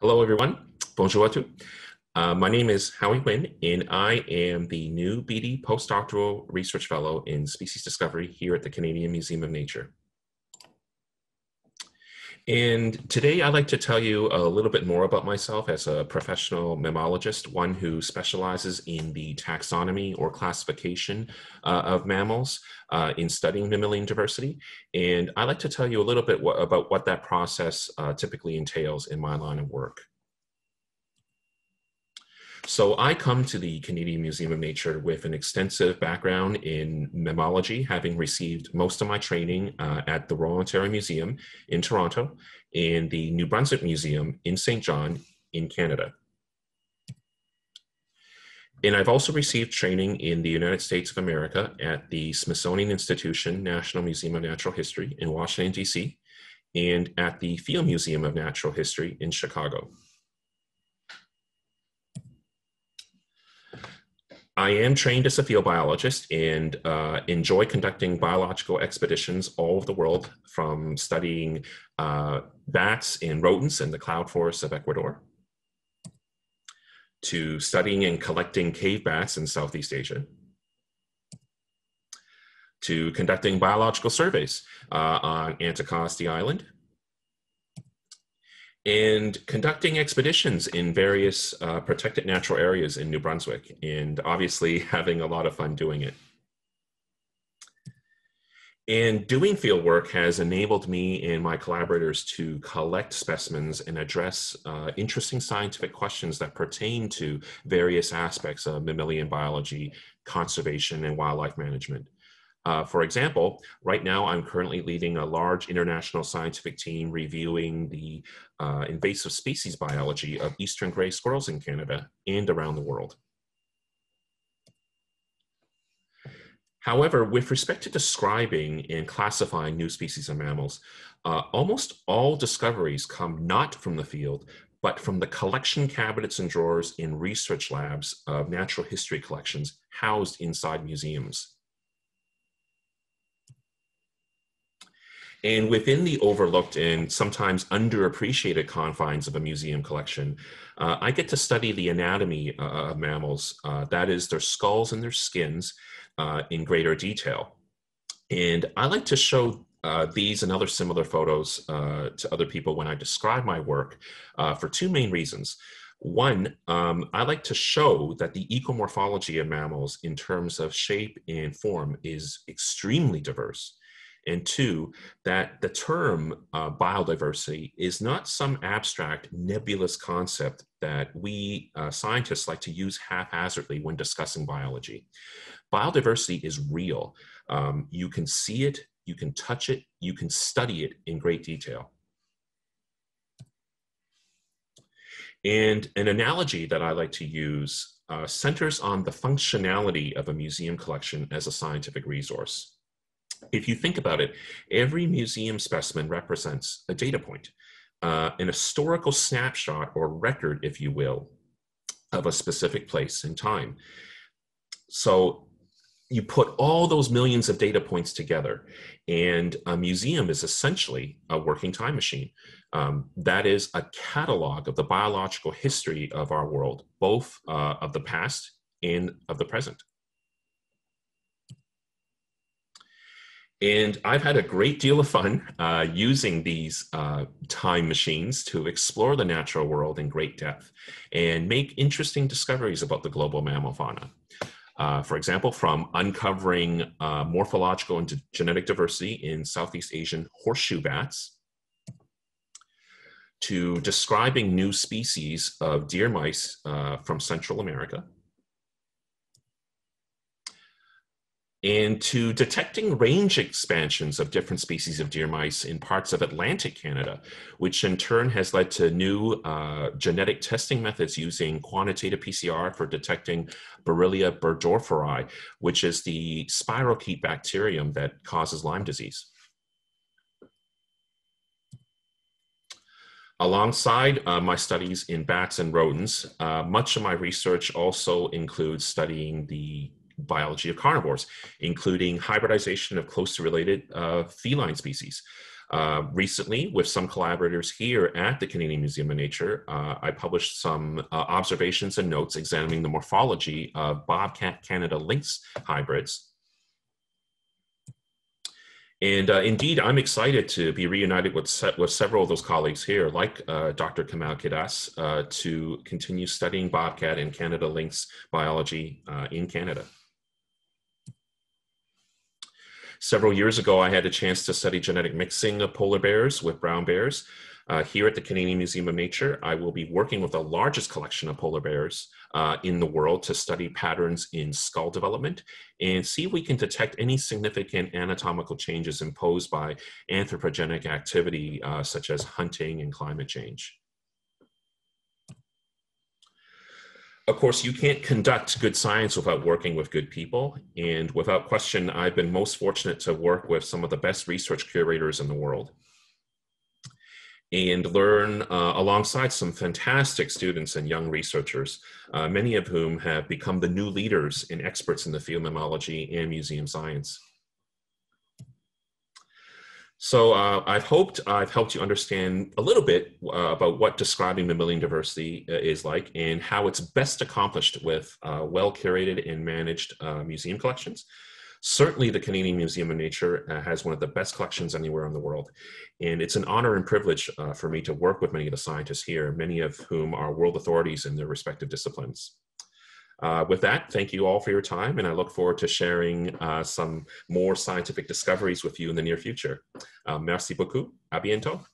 Hello, everyone. Bonjour à tous. My name is Howard Huynh, and I am the new BD Postdoctoral Research Fellow in Species Discovery here at the Canadian Museum of Nature. And today I'd like to tell you a little bit more about myself as a professional mammalogist, one who specializes in the taxonomy or classification of mammals in studying mammalian diversity. And I'd like to tell you a little bit about what that process typically entails in my line of work. So I come to the Canadian Museum of Nature with an extensive background in mammalogy, having received most of my training at the Royal Ontario Museum in Toronto and the New Brunswick Museum in St. John in Canada. And I've also received training in the United States of America at the Smithsonian Institution, National Museum of Natural History in Washington, DC, and at the Field Museum of Natural History in Chicago. I am trained as a field biologist and enjoy conducting biological expeditions all over the world, from studying bats and rodents in the cloud forests of Ecuador to studying and collecting cave bats in Southeast Asia, to conducting biological surveys on Anticosti Island, and conducting expeditions in various protected natural areas in New Brunswick, and obviously having a lot of fun doing it. And doing field work has enabled me and my collaborators to collect specimens and address interesting scientific questions that pertain to various aspects of mammalian biology, conservation, and wildlife management. For example, right now I'm currently leading a large international scientific team reviewing the invasive species biology of eastern gray squirrels in Canada and around the world. However, with respect to describing and classifying new species of mammals, almost all discoveries come not from the field, but from the collection cabinets and drawers in research labs of natural history collections housed inside museums. And within the overlooked and sometimes underappreciated confines of a museum collection, I get to study the anatomy of mammals, that is their skulls and their skins, in greater detail. And I like to show these and other similar photos to other people when I describe my work for two main reasons. One, I like to show that the ecomorphology of mammals in terms of shape and form is extremely diverse. And two, that the term biodiversity is not some abstract, nebulous concept that we scientists like to use haphazardly when discussing biology. Biodiversity is real. You can see it, you can touch it, you can study it in great detail. And an analogy that I like to use centers on the functionality of a museum collection as a scientific resource. If you think about it, every museum specimen represents a data point, an historical snapshot or record, if you will, of a specific place and time. So you put all those millions of data points together, and a museum is essentially a working time machine. That is a catalog of the biological history of our world, both of the past and of the present. And I've had a great deal of fun using these time machines to explore the natural world in great depth and make interesting discoveries about the global mammal fauna. For example, from uncovering morphological and genetic diversity in Southeast Asian horseshoe bats, to describing new species of deer mice from Central America, and to detecting range expansions of different species of deer mice in parts of Atlantic Canada, which in turn has led to new genetic testing methods using quantitative PCR for detecting Borrelia burgdorferi, which is the spirochete bacterium that causes Lyme disease. Alongside my studies in bats and rodents, much of my research also includes studying the biology of carnivores, including hybridization of closely related feline species. Recently, with some collaborators here at the Canadian Museum of Nature, I published some observations and notes examining the morphology of bobcat Canada lynx hybrids. And indeed, I'm excited to be reunited with several of those colleagues here, like Dr. Kamal Kidas, to continue studying bobcat and Canada lynx biology in Canada. Several years ago, I had a chance to study genetic mixing of polar bears with brown bears. Here at the Canadian Museum of Nature, I will be working with the largest collection of polar bears in the world to study patterns in skull development and see if we can detect any significant anatomical changes imposed by anthropogenic activity such as hunting and climate change. Of course, you can't conduct good science without working with good people, and without question, I've been most fortunate to work with some of the best research curators in the world and learn alongside some fantastic students and young researchers, many of whom have become the new leaders and experts in the field of mammalogy and museum science. So I've hoped I've helped you understand a little bit about what describing mammalian diversity is like and how it's best accomplished with well-curated and managed museum collections. Certainly, the Canadian Museum of Nature has one of the best collections anywhere in the world. And it's an honor and privilege for me to work with many of the scientists here, many of whom are world authorities in their respective disciplines. With that, thank you all for your time, and I look forward to sharing some more scientific discoveries with you in the near future. Merci beaucoup. À bientôt.